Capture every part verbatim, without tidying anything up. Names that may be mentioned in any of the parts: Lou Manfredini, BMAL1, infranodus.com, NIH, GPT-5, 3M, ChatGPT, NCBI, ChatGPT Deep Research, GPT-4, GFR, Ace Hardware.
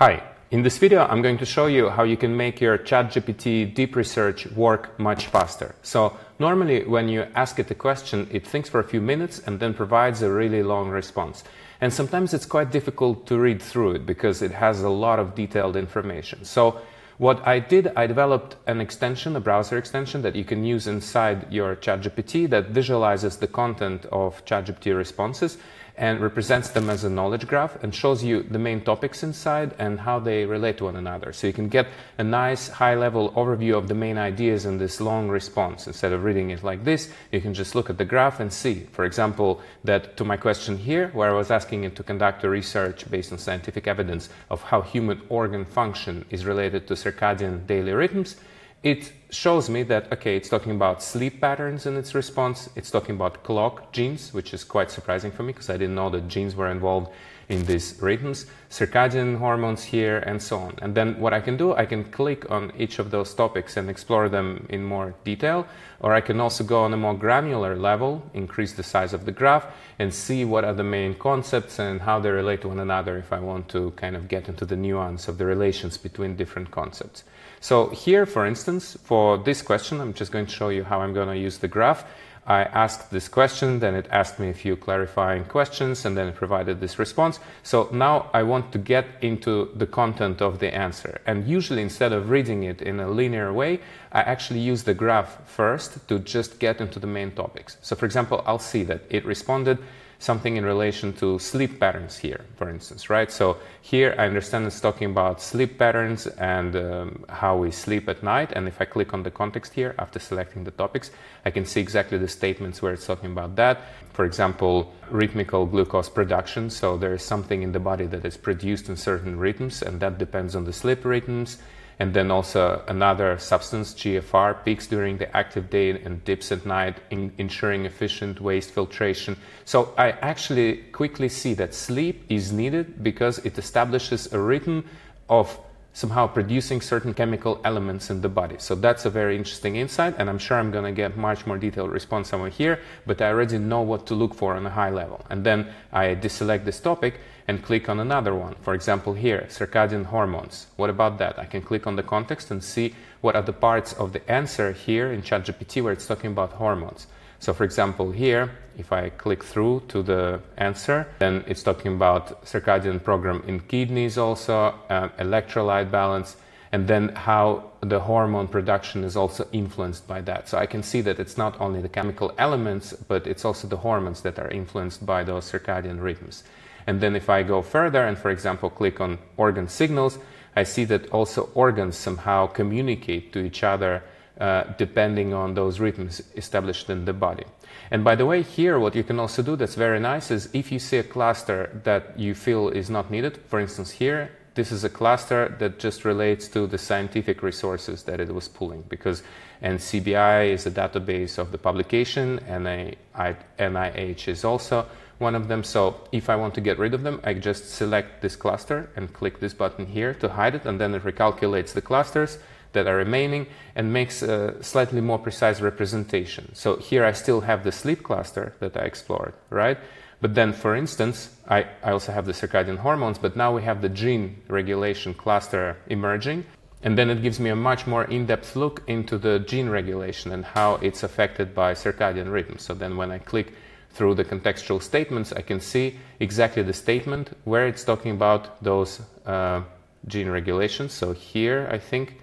Hi, in this video I'm going to show you how you can make your ChatGPT deep research work much faster. So normally when you ask it a question, it thinks for a few minutes and then provides a really long response. And sometimes it's quite difficult to read through it because it has a lot of detailed information. So what I did, I developed an extension, a browser extension that you can use inside your ChatGPT that visualizes the content of ChatGPT responses and represents them as a knowledge graph and shows you the main topics inside and how they relate to one another. So you can get a nice high-level overview of the main ideas in this long response. Instead of reading it like this, you can just look at the graph and see, for example, that to my question here, where I was asking it to conduct a research based on scientific evidence of how human organ function is related to circadian daily rhythms, it shows me that, okay, it's talking about sleep patterns in its response, it's talking about clock genes, which is quite surprising for me because I didn't know that genes were involved in these rhythms, circadian hormones here, and so on. And then what I can do, I can click on each of those topics and explore them in more detail, or I can also go on a more granular level, increase the size of the graph, and see what are the main concepts and how they relate to one another if I want to kind of get into the nuance of the relations between different concepts. So here, for instance, for For this question, I'm just going to show you how I'm going to use the graph. I asked this question, then it asked me a few clarifying questions, and then it provided this response. So now I want to get into the content of the answer. And usually, instead of reading it in a linear way, I actually use the graph first to just get into the main topics. So for example, I'll see that it responded something in relation to sleep patterns here, for instance, right? So here I understand it's talking about sleep patterns and um, how we sleep at night. And if I click on the context here, after selecting the topics, I can see exactly the statements where it's talking about that. For example, rhythmical glucose production. So there is something in the body that is produced in certain rhythms, and that depends on the sleep rhythms. And then also another substance, G F R, peaks during the active day and dips at night, in ensuring efficient waste filtration. So I actually quickly see that sleep is needed because it establishes a rhythm of somehow producing certain chemical elements in the body. So that's a very interesting insight, and I'm sure I'm going to get much more detailed response somewhere here, but I already know what to look for on a high level. And then I deselect this topic and click on another one. For example, here, circadian hormones. What about that? I can click on the context and see what are the parts of the answer here in ChatGPT where it's talking about hormones. So for example, here, if I click through to the answer, then it's talking about circadian program in kidneys also, uh, electrolyte balance, and then how the hormone production is also influenced by that. So I can see that it's not only the chemical elements, but it's also the hormones that are influenced by those circadian rhythms. And then if I go further and, for example, click on organ signals, I see that also organs somehow communicate to each other uh, depending on those rhythms established in the body. And by the way, here what you can also do that's very nice is if you see a cluster that you feel is not needed, for instance here, this is a cluster that just relates to the scientific resources that it was pulling, because N C B I is a database of the publication, and N I H is also one of them. So if I want to get rid of them, I just select this cluster and click this button here to hide it, and then it recalculates the clusters that are remaining and makes a slightly more precise representation. So here I still have the sleep cluster that I explored, right? But then, for instance, I, I also have the circadian hormones, but now we have the gene regulation cluster emerging. And then it gives me a much more in-depth look into the gene regulation and how it's affected by circadian rhythm. So then when I click through the contextual statements, I can see exactly the statement where it's talking about those uh, gene regulations. So here, I think,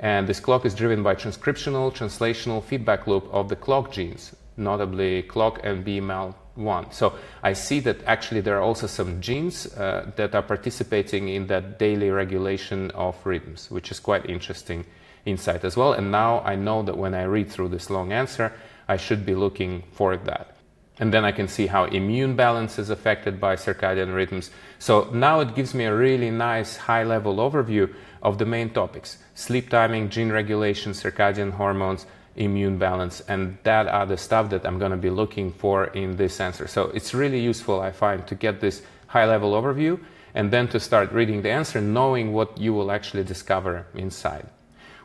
and this clock is driven by transcriptional, translational feedback loop of the clock genes, notably clock and B M A L one. So I see that actually there are also some genes uh, that are participating in that daily regulation of rhythms, which is quite interesting insight as well. And now I know that when I read through this long answer, I should be looking for that. And then I can see how immune balance is affected by circadian rhythms. So now it gives me a really nice high-level overview of the main topics: sleep timing, gene regulation, circadian hormones, immune balance, and that are the stuff that I'm going to be looking for in this answer. So it's really useful, I find, to get this high-level overview and then to start reading the answer, knowing what you will actually discover inside.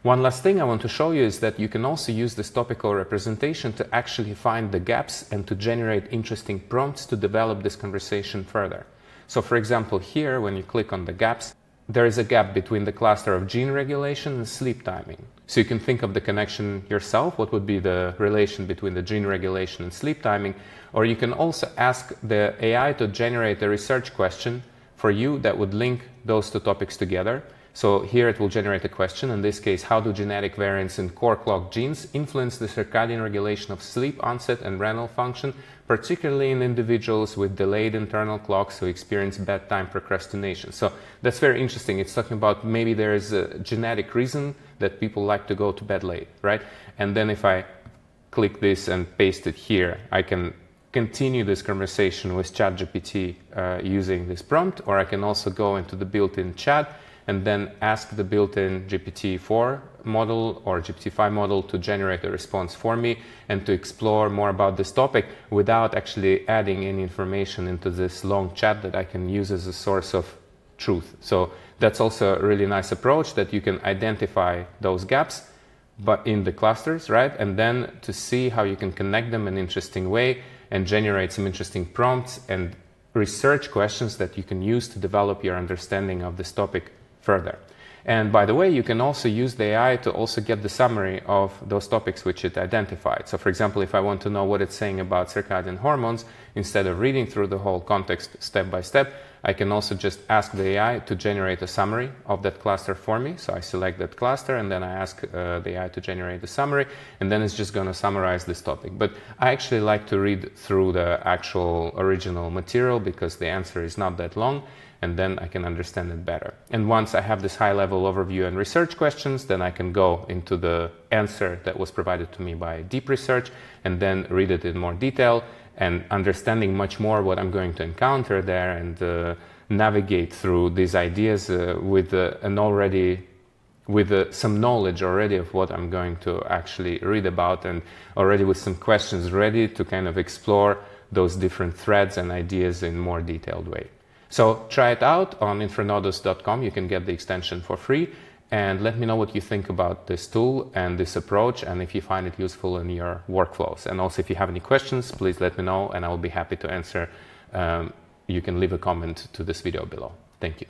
One last thing I want to show you is that you can also use this topical representation to actually find the gaps and to generate interesting prompts to develop this conversation further. So for example, here, when you click on the gaps, there is a gap between the cluster of gene regulation and sleep timing. So you can think of the connection yourself, what would be the relation between the gene regulation and sleep timing, or you can also ask the A I to generate a research question for you that would link those two topics together. So here it will generate a question, in this case, how do genetic variants in core clock genes influence the circadian regulation of sleep onset and renal function, particularly in individuals with delayed internal clocks who experience bedtime procrastination? So that's very interesting. It's talking about maybe there is a genetic reason that people like to go to bed late, right? And then if I click this and paste it here, I can continue this conversation with ChatGPT uh, using this prompt, or I can also go into the built-in chat and then ask the built-in G P T four model or G P T five model to generate a response for me and to explore more about this topic without actually adding any information into this long chat that I can use as a source of truth. So that's also a really nice approach, that you can identify those gaps but in the clusters, right? And then to see how you can connect them in an interesting way and generate some interesting prompts and research questions that you can use to develop your understanding of this topic further. And by the way, you can also use the A I to also get the summary of those topics which it identified. So for example, if I want to know what it's saying about circadian hormones, instead of reading through the whole context step by step, I can also just ask the A I to generate a summary of that cluster for me. So I select that cluster and then I ask uh, the A I to generate the summary, and then it's just going to summarize this topic. But I actually like to read through the actual original material because the answer is not that long, and then I can understand it better. And once I have this high-level overview and research questions, then I can go into the answer that was provided to me by Deep Research and then read it in more detail, and understanding much more what I'm going to encounter there, and uh, navigate through these ideas uh, with uh, an already with uh, some knowledge already of what I'm going to actually read about, and already with some questions ready to kind of explore those different threads and ideas in more detailed way. So try it out on infranodus dot com. You can get the extension for free, and let me know what you think about this tool and this approach, and if you find it useful in your workflows. And also if you have any questions, please let me know and I'll be happy to answer. Um, you can leave a comment to this video below. Thank you.